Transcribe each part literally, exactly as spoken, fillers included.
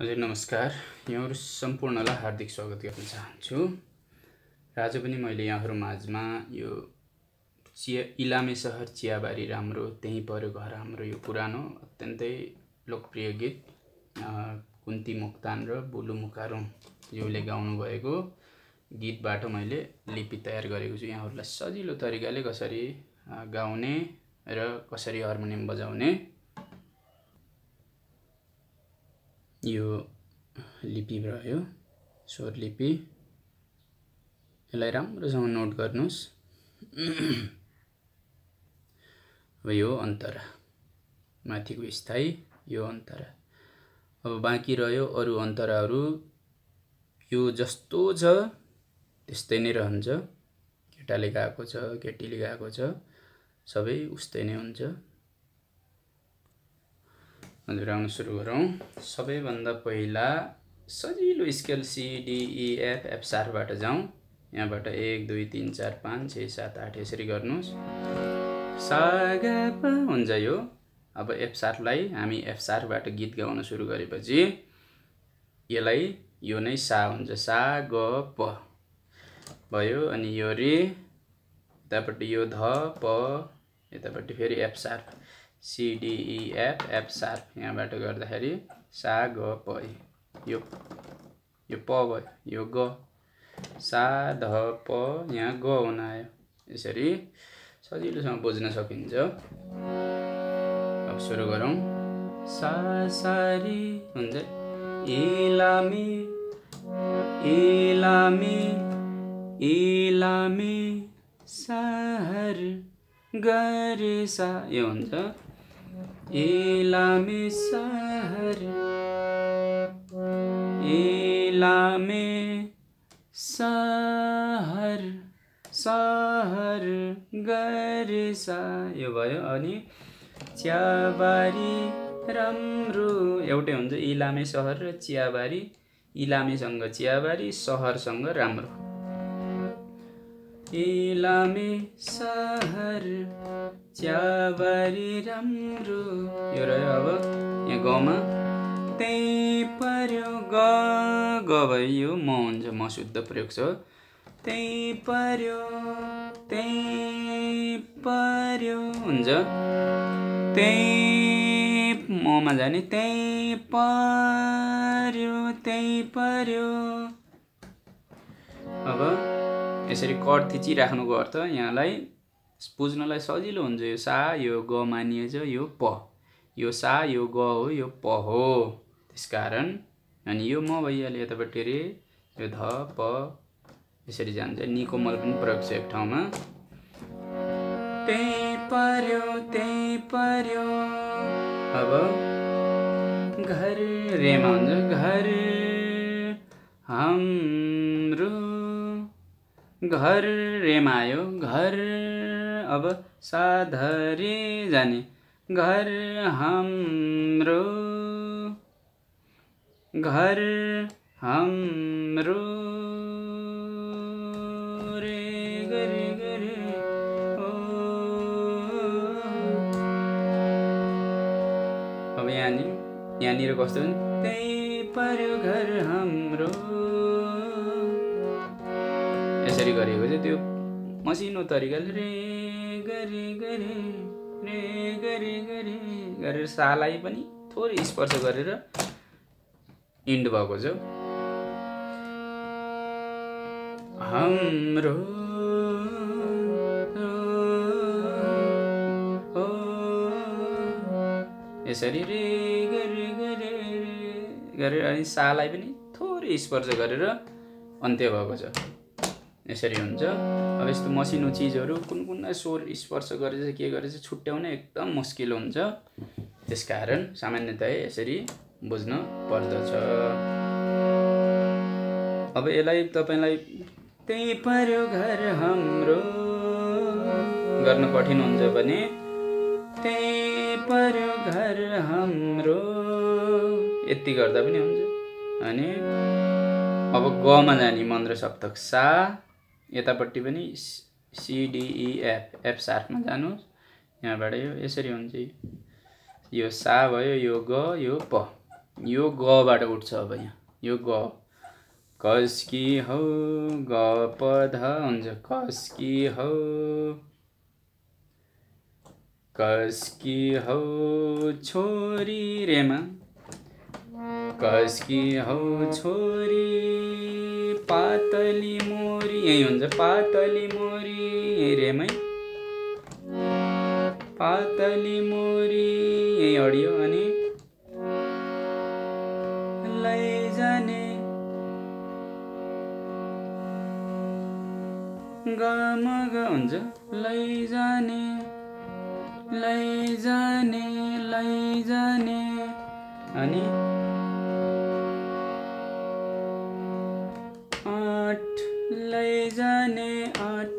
हजुर नमस्कार, यहाँ सम्पूर्णलाई हार्दिक स्वागत गर्न चाहन्छु। आज पनि मैले यहाँहरुमाझमा यो चिया इलामे सहर चियाबारी राम्रो त्यही पर्यो घर हाम्रो यो पुरानो अत्यन्तै लोकप्रिय गीत कुन्ती मोक्तान र बुलु मुकारुम ज्यूले गाउनु भएको गीतबाट मैले लिपि तयार गरेको छु। यहाँहरुलाई सजिलो तरिकाले कसरी गाउने र कसरी हार्मोनियम बजाउने यो लिपि रह्यो, स्वर लिपि। यसलाई राम्रोसँग नोट गर्नुस्। अब यो अन्तरा, माथिको स्थायी यो अन्तरा। अब बाँकी रह्यो अरु अन्तराहरु, यो जस्तो छ त्यस्तै नै रहन्छ। केटाले गाएको छ, केटीले गाएको छ, सबै उस्तै नै हुन्छ। दोहोऱ्याउन सुरु गरौँ। सबैभन्दा पहिला सजिलो scale C D E F F शार्पबाट जाऊँ। यहाँबाट एक दुई तीन चार पाँच छ सात आठ यसरी गर्नुहोस्। सागापा हुन्छ यो। अब एफ शार्पलाई हामी एफ शार्पबाट गीत गाउन सुरु गरेपछि यसलाई यो नै सा हुन्छ, सा ग प भयो। अनि यो रे, यतापट्टि यो ध प, यतापट्टि फेरि F sharp C D E F F sharp. यहाँबाट गर्दाखेरि सा ग प, यो यो प भयो, यो ग, सा ध प, यहाँ ग हुन आयो। यसरी सजिलोसँग बुझ्न सकिन्छ। अब सुरु गरौँ। सा सारी हुन्छ इलामी इलामी इलामे सहर गरे सा, यो हुन्छ इलामे सहर इलामे सहर सहर गरे सा, यो भयो। अनि चियाबारी राम्रो एउटै हुन्छ, इलामे सहर र चियाबारी। इलामेसँग चियाबारी, सहरसँग राम्रो। इलामे सहर चियाबारी राम्रो, यो रह्यो। अब यहाँ गमा त्यही पर्यो, ग ग भयो, यो म हुन्छ, म शुद्ध प्रयोग छ। त्यही पर्यो त्यही पर्यो हुन्छ, त्यही ममा जाने, त्यही पर्यो त्यही पर्यो। अब यसरी कड थिचिराख्नुको अर्थ यहाँलाई बुझ्नलाई सजिलो हुन्छ। यो सा यो ग मानिएछ, यो प, यो सा यो ग हो, यो प हो, त्यसकारण। अनि यो म भइहाल्यो, यतापट्टि रे, यो ध प, यसरी जान्छ। निको मल पनि प्रयोग छ एक ठाउँमा। त्यही पर्यो त्यही पर्यो। अब घर रेमा हुन्छ, घर हाम्रो घर रेमा आयो, घर। अब साधरे जाने, घर हाम्रो घर हाम्रो रे गरे गरे ओ। अब यहाँनिर यहाँनिर कस्तो हुन्छ, त्यही पर्यो घर हाम्रो, यसरी गरेको चाहिँ त्यो मसिनो तरिकाले रे गरे गरे रे गरे गरे गरेर सालाई पनि थोरै स्पर्श गरेर इन्ड भएको छ। हाम्रो यसरी रे गरे गरे गरेर, अनि सालाई पनि थोरै स्पर्श गरेर अन्त्य भएको छ, यसरी हुन्छ। अब यस्तो मसिनो चीजहरु कुन कुन स्वर स्पर्श गरेर के गरेर छुट्याउन एकदम मुस्किल हुन्छ, त्यसकारण सामान्यतया यसरी बुझ्न पर्दछ। अब यसलाई तपाईलाई त्यही पर्यो घर हाम्रो गर्न कठिन हुन्छ भने त्यही पर्यो घर हाम्रो यति गर्दा पनि हुन्छ। अनि अब गमा जाने मन्त्र सप्तक सा, यतापट्टि पनि सीडीई एफ एफ शार्पमा जानुहोस्। यहाँबाट यो यसरी हुन्छ, यो सा भयो, यो ग, यो प। यो गबाट उठ्छ। अब यहाँ यो ग कस्की हौ ग पध हुन्छ कस्की हौ कस्की हौ छोरी रेमा कस्की हौ छोरी पातली मोरी यही हुन्छ पातली मोरी यही रेमै पातली मोरी यही अडियो अनि लैजाने गमग हुन्छ लैजाने लैजाने लैजाने अनि आठ लैजाने आठ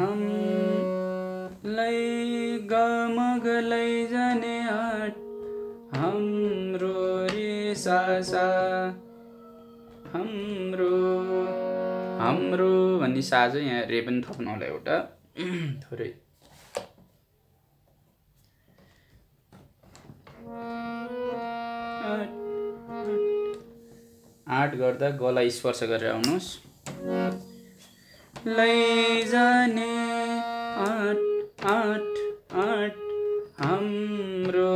हम लै गमग लैजाने आठ हाम्रो रे सासा हाम्रो हाम्रो भन्ने साझ यहाँ रे पनि थप्नु होला एउटा थोरै आठ गर्दा गला स्पर्श गरेर आउनुस् लैजाने आठ आठ आठ हाम्रो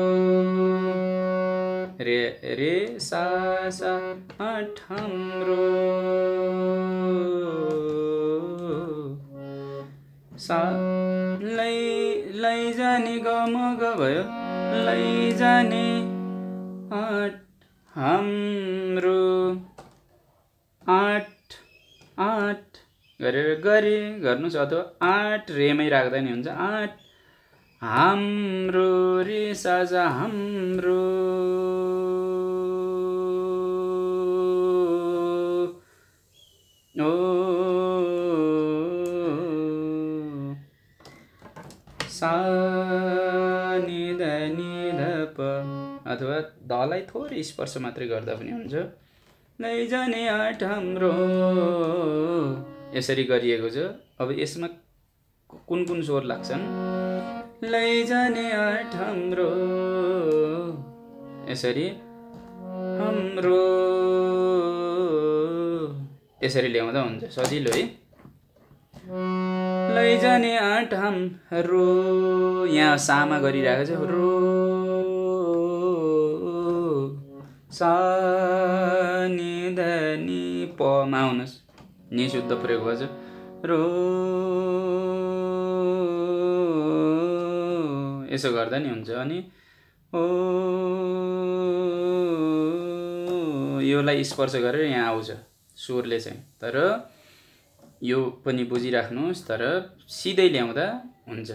रे रे सा सा आठ हाम्रो सा लै लैजाने गमग भयो लैजाने आठ हाम्रो आठ आठ गरेर गरे गर्नुस् अथवा आठ रेमै राख्दा नि हुन्छ आठ हाम्रो रे साझा हाम्रो ओ सा नि ध नि ध प अथवा दलाई थोरै स्पर्श मात्रै गर्दा पनि हुन्छ लैजाने आठ हाम्रो यसरी गरिएको छ। अब यसमा कुन कुन स्वर लाग्छन् लैजाने आठ हाम्रो यसरी हाम्रो यसरी ल्याउँदा हुन्छ सजिलो है लैजाने आठ हाम्रो यहाँ सामा गरिरहेको छ रो सा नि ध नि पमा हुनुहोस् नि शुद्ध प्रयोग हो रो यसो गर्दा नि हुन्छ अनि ओ योलाई स्पर्श गरेर यहाँ आउँछ स्वरले चाहिँ तर यो पनि बुझिराख्नुस् तर सिधै ल्याउँदा हुन्छ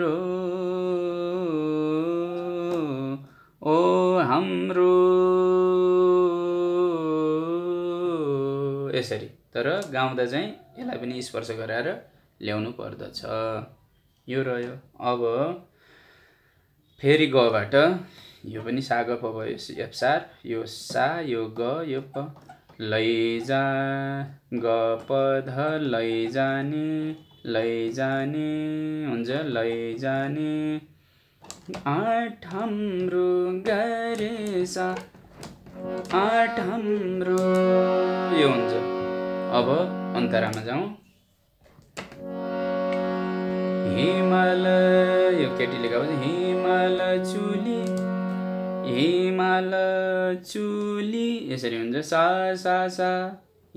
रो ओ हाम्रो यसरी तर गाउँदा चाहिँ यसलाई पनि स्पर्श गराएर ल्याउनु पर्दछ। यो रह्यो। अब फेरि गबाट यो पनि सा ग प भयो एप्सार यो सा यो ग यो प लैजा ग प ध लैजाने लैजाने हुन्छ लैजाने आठ हाम्रो गरे सा आठ हाम्रो यो हुन्छ। अब अन्तरामा जाउँ हिमाल यो केटीले गाउँछ हिमाल चुली हिमाल चुली यसरी हुन्छ सा सा सा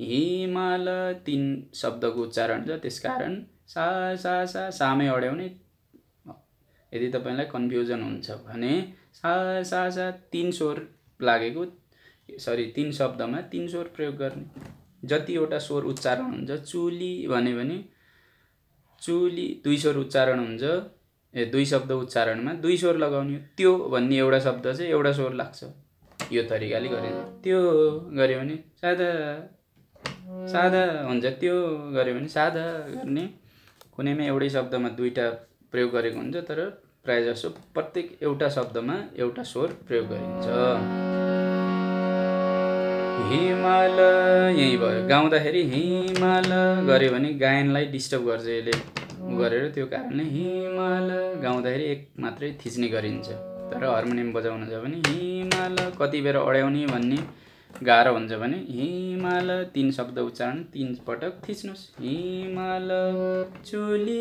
हिमाल तीन शब्दको उच्चारण छ त्यसकारण सा सा सा सामै अड्याउने यदि तपाईलाई कन्फ्युजन हुन्छ भने सा सा सा तीन स्वर लागेको सरी तीन शब्दमा तीन स्वर प्रयोग गर्ने जतिवटा स्वर उच्चारण हुन्छ चुली भने भने चुली दुई स्वर उच्चारण हुन्छ ए दुई शब्द उच्चारणमा दुई स्वर लगाउने त्यो भन्ने एउटा शब्द चाहिँ एउटा स्वर लाग्छ यो तरिकाले गरे त्यो गर्यो भने सादा सादा हुन्छ त्यो गर्यो भने सादा गर्ने कुनैमा एउटै शब्दमा दुईटा प्रयोग गरेको हुन्छ तर प्रायः जसो प्रत्येक एउटा शब्दमा एउटा स्वर प्रयोग गरिन्छ। हिमाल यही भयो गाउँदाखेरि हिमाल गऱ्यो भने गायनलाई डिस्टर्ब गर्छ यसले गरेर त्यो कारणले हिमाल गाउँदाखेरि एक मात्रै थिच्ने गरिन्छ। तर हार्मोनियम बजाउन छ भने हिमाल कति बेर अड्याउने भन्ने गाह्रो हुन्छ भने हिमाल तीन शब्द उच्चारण तीन पटक थिच्नुस्। हिमाल चुली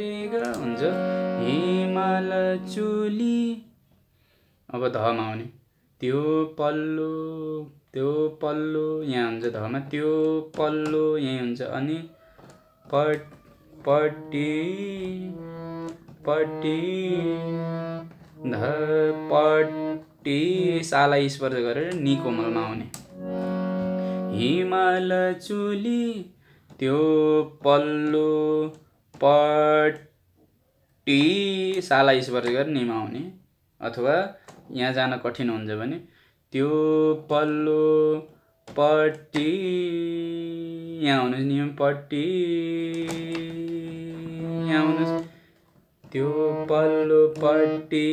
रेग हुन्छ हिमाल चुली। अब धमा आउने त्यो पल्लो त्यो पल्लो यहाँ हुन्छ धमा त्यो पल्लो यही हुन्छ। अनि पट पटी पटी ध पटी सालाई स्पर्श गरेर नि कोमलमा आउने हिमाल चुली त्यो पल्लो पटी सालाई स्पर्श गरेर निमा आउने। अथवा यहाँ जान कठिन हुन्छ भने त्यो पल्लो पटी यहाँ आउनुहोस् नियम पटी यहाँ आउनुहोस् त्यो पल्लो पट्टी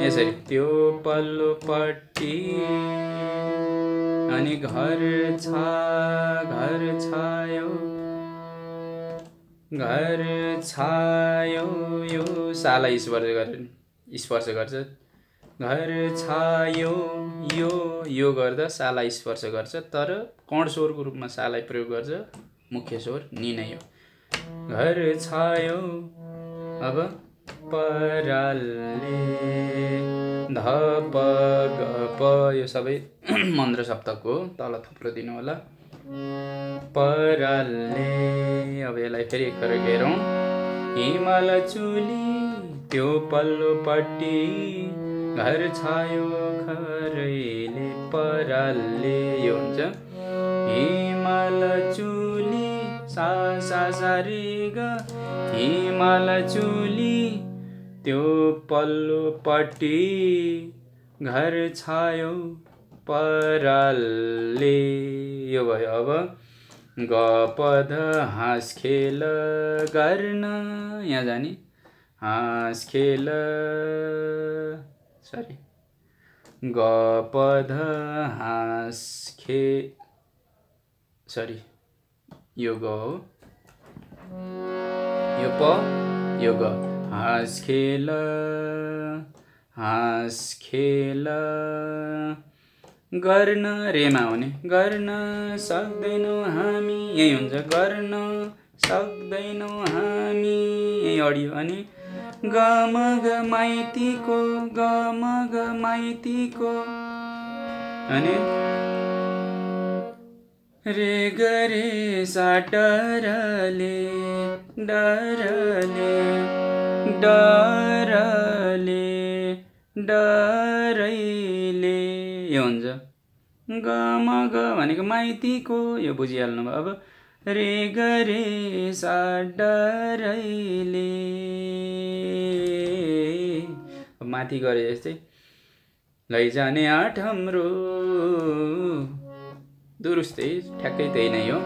यसरी त्यो पल्लो पट्टी। अनि घर छा घर छायो घर छायो यो साला स्पर्श गर्छ स्पर्श गर्छ घर छायो यो यो गर्दा साला स्पर्श गर्छ तर कर्ण स्वरको रूपमा साला प्रयोग गर्छ मुख्य स्वर नि नै हो घर छायो। अब पराले ध प ग प यो सबै मन्त्र सप्तकको तल थुप्रो दिनु होला पराले। अब यसलाई फेरि एकखेर हेरौँ हिमाल चुली त्यो पल्लो पट्टी घर छायो खरैले पराले यो हुन्छ हिमाल चुली सा सा सा रे ग हिमाल चुली त्यो पल्लो पट्टी घर छायो पराले यो भयो। अब ग प ध हाँस खेल गर्न यहाँ जाने हाँस खेल सरी ग प ध हाँस खे सरी यो ग हो यो प यो ग हाँस खेल हाँस खेल गर्न रेमा हुने गर्न सक्दैनौँ हामी यही हुन्छ गर्न सक्दैनौँ हामी यही अडियो। अनि गमग माइतीको गमग माइतीको अनि रे गरे सा डरले डरले डरले डरैले यो हुन्छ गम ग भनेको माइतीको यो बुझिहाल्नु भयो। अब रे गरे सा डरैले माथि गरे जस्तै लैजाने आँट हाम्रो दुरुस्तै ठ्याक्कै त्यही नै हो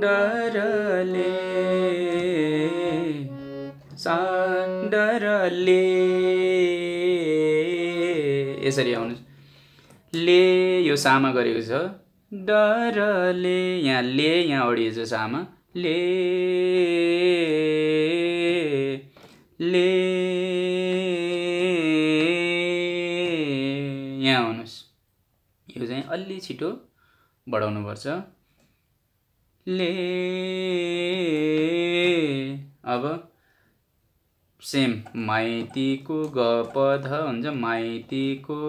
डरले सा डरले यसरी आउनुहोस् ले यो सामा गरेको छ डरले यहाँ ले यहाँ अडिएको छ सामा ले ले यहाँ आउनुहोस् यो चाहिँ अलि छिटो बढाउनु पर्छ ले। अब सेम माइतीको ग प ध हुन्छ माइतीको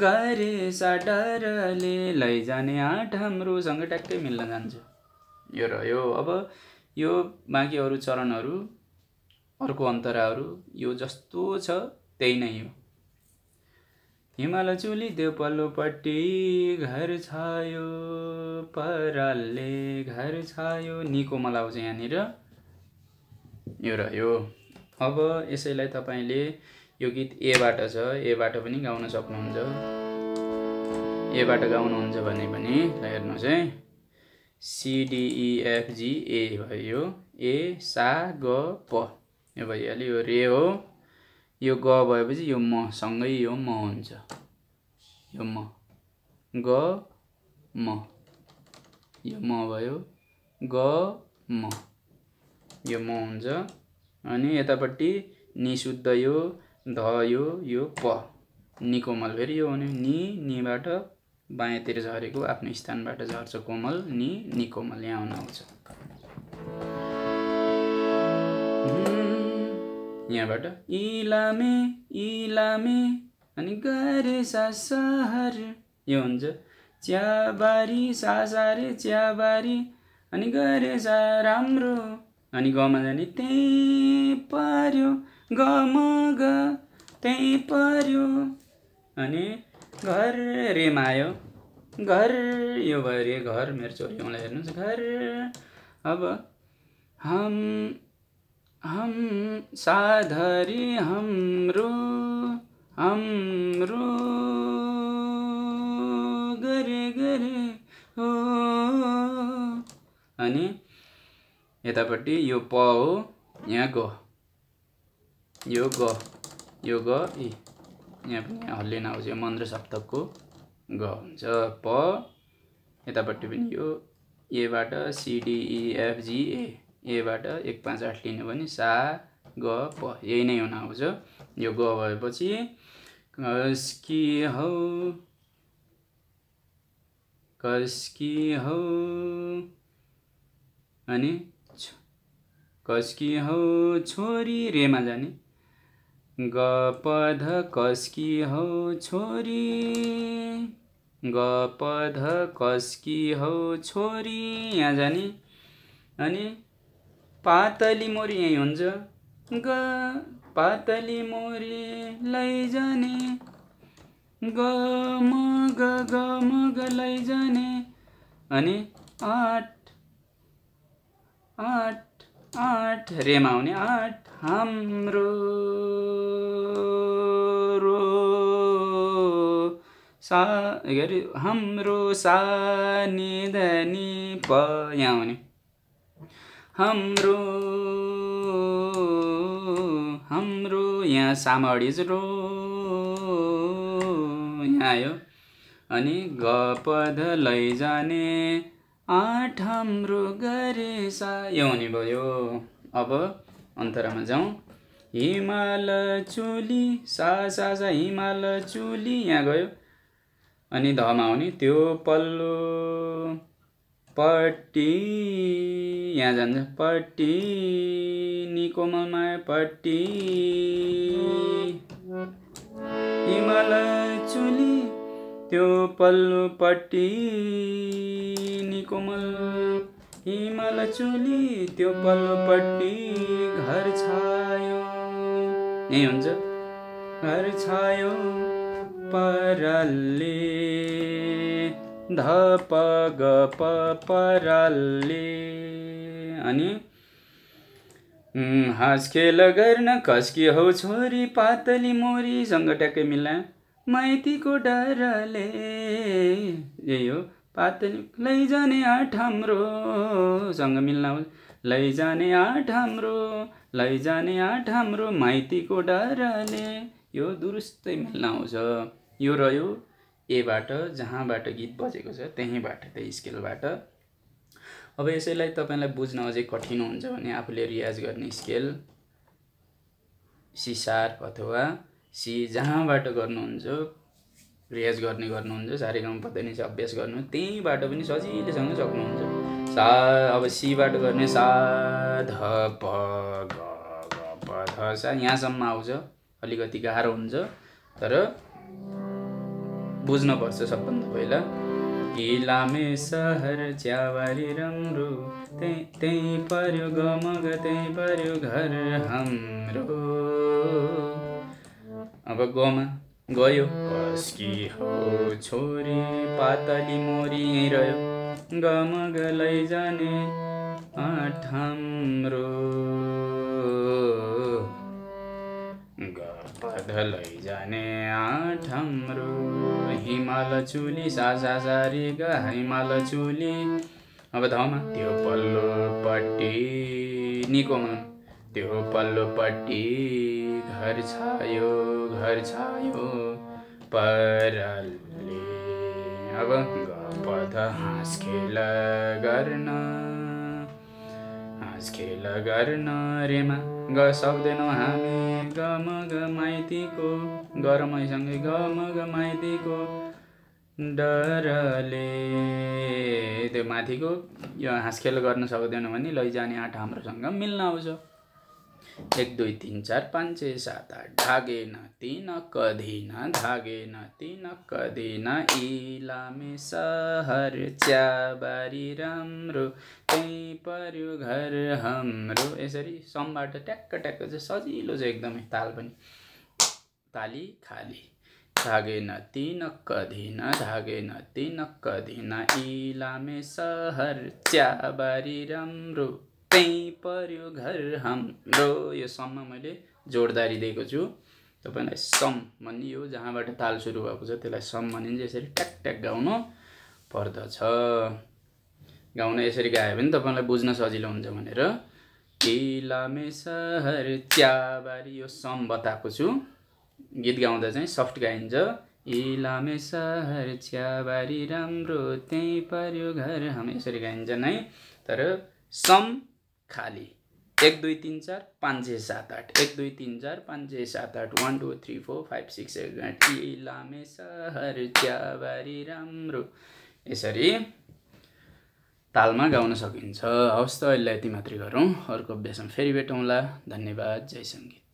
गरे सा डरले लैजाने आँट हाम्रोसँग ट्याक्कै मिल्न जान्छ यो रह्यो। अब यो बाँकी अरू चरणहरू अर्को अन्तराहरू यो जस्तो छ त्यही नै हो हिमाल चुली त्यो पल्लोपट्टि घर छायो पराले घर छायो निको मलाई आउँछ यहाँनिर यो रह्यो। अब यसैलाई तपाईँले यो गीत एबाट छ एबाट पनि गाउन सक्नुहुन्छ एबाट गाउनुहुन्छ भने पनि ल हेर्नुहोस् है सिडिइएफजी ए भयो ए सा ग प यो भइहाल्यो यो रे हो यो ग भएपछि यो म सँगै यो म हुन्छ यो म ग म यो म भयो ग म यो म हुन्छ अनि यतापट्टि नि शुद्ध यो ध यो यो प नि कोमल फेरि यो हुने नि निबाट बायाँतिर झरेको आफ्नो स्थानबाट झर्छ कोमल नि नि कोमल यहाँ आउन आउँछ। यहाँबाट इलामे इलामे अनि गरे सासार यो हुन्छ च्याबारी सासारे च्याबारी अनि गरे सा राम्रो अनि गमा जाने त्यही पर्यो गमा ग त्यही पर्यो अनि घर रेमा आयो घर यो भयो रे घर मेरो छोरीलाई हेर्नुहोस् घर। अब हम हम साधरी हाम्रो हाम्रो गरे गरे हो अनि यतापट्टि यो प हो यहाँ ग यो ग यो ग इ यहाँ पनि हल्ले नआउँछ यो मन्त्र सप्तकको ग हुन्छ प। यतापट्टि पनि यो एबाट सिडिइएफजिए एबाट एक पाँच आठ लिने भने सा ग प यही नै हुन आउँछ। यो ग भएपछि कस्की हौ कस्की हौ अनि कस्की हौ छोरी रेमा जाने ग प ध कस्की हौ छोरी ग प ध कस्की हौ छोरी यहाँ जाने अनि पातली मोरी यही हुन्छ ग पातली मोरी लैजाने ग म ग ग म ग लैजाने अनि आठ आठ आठ रेमा आउने आठ हाम्रो रो सा के अरे हाम्रो सा नि ध नि प यहाँ आउने हाम्रो हाम्रो यहाँ सामा अडिज रो यहाँ आयो अनि ग प ध लैजाने आठ हाम्रो गरे सा यो हुने भयो। अब अन्तरामा जाउँ हिमाल चुली सा सा सा हिमाल चुली यहाँ गयो अनि धमा आउने त्यो पल्लो पट्टी यहाँ जान्छ पट्टी निकोमलमा पट्टी हिमाल चुली त्यो पल्लो पट्टी कोमल हिमाल चुली त्यो पल्लोपट्टि घर छायो यही हुन्छ घर छायो परल्ले धप गप परल्ले अनि हाँस खेल गर्न कस्की हौ छोरी पातली मोरी सँग ट्याक्कै मिलाए माइतीको डरले यही हो पातली लैजाने आठ हाम्रो सँग मिल्न लैजाने आठ हाम्रो लैजाने आठ हाम्रो माइतीको डरले यो दुरुस्तै मिल्न आउँछ। यो रह्यो एबाट जहाँबाट गीत बजेको छ त्यहीँबाट त्यही स्केलबाट। अब यसैलाई तपाईँलाई बुझ्न अझै कठिन हुन्छ भने आफूले रियाज गर्ने स्केल सी शार्प अथवा सी जहाँबाट गर्नुहुन्छ रियाज गर्ने गर्नुहुन्छ साह्रै गाउँ पत्ता नि अभ्यास गर्नु त्यहीँबाट पनि सजिलैसँग सक्नुहुन्छ। सा अब सीबाट गर्ने सा ध प ग ग प ध सा यहाँसम्म आउँछ अलिकति गाह्रो हुन्छ तर बुझ्नुपर्छ सबभन्दा पहिला। इलामे सहर च्याबारी राम्रो त्यही त्यही पर्यो गमग त्यही पर्यो घर हाम्रो। अब गमा गयो कस्की हो छोरी पातली मोरी यही रह्यो गमग लैजाने आठ हाम्रो गपध लैजाने आठ हाम्रो हिमाल चुली सासा सारी ग हिमाल चुली। अब धमा त्यो पल्लोपट्टि निको त्यो पल्लोपट्टि घर छायो घर छायो परल्ले। अब गप ध हाँस खेल गर्न हाँस खेल गर्न रेमा ग सक्दैनौ हामी गम गमाइतीको गरमैसँगै गम गमाइतीको डरले त्यो माथिको यो हाँसखेल गर्न सक्दैनौ भने लैजाने आँट हाम्रोसँग मिल्न आउँछ। एक दुई तीन चार पाँच छ सात आठ धागेन तीन कधिन धागेन तीन कधिन इलामे सहर च्याबारी राम्रो त्यही पर्यो घर हाम्रो। यसरी समबाट ट्याक्क ट्याक्क चाहिँ सजिलो छ एकदमै। ताल पनि ताली खाली धागेन तीन कधिन धागेन तीन कधिन इलामे सहर च्याबारी राम्रो त्यही पर्यो घर हाम्रो। यो सम्म मैले जोडदारी दिएको छु तपाईलाई। सम भनियो जहाँबाट ताल सुरु भएको छ त्यसलाई सम भनिन्छ। यसरी ट्याक ट्याक गाउनु पर्दछ। गाउन यसरी गायो भने तपाईलाई बुझ्न सजिलो हुन्छ भनेर। इलामे सहर च्याबारी यो सम बताएको छु। गीत गाउँदा चाहिँ सफ्ट गाइन्छ। इलामे सहर च्याबारी राम्रो त्यही पर्यो घर हाम्रो यसरी गाइन्छ नै। तर सम खाली एक दुई तीन चार पाँच छ सात आठ एक दुई तीन चार पाँच छ सात आठ one two three four five six seven आठ इलामे सहर च्याबारी राम्रो यसरी तालमा गाउन सकिन्छ। हवस् त अहिले यति मात्रै गरौँ। अर्को अभ्यासमा फेरि भेटौँला। धन्यवाद। जय सङ्गीत।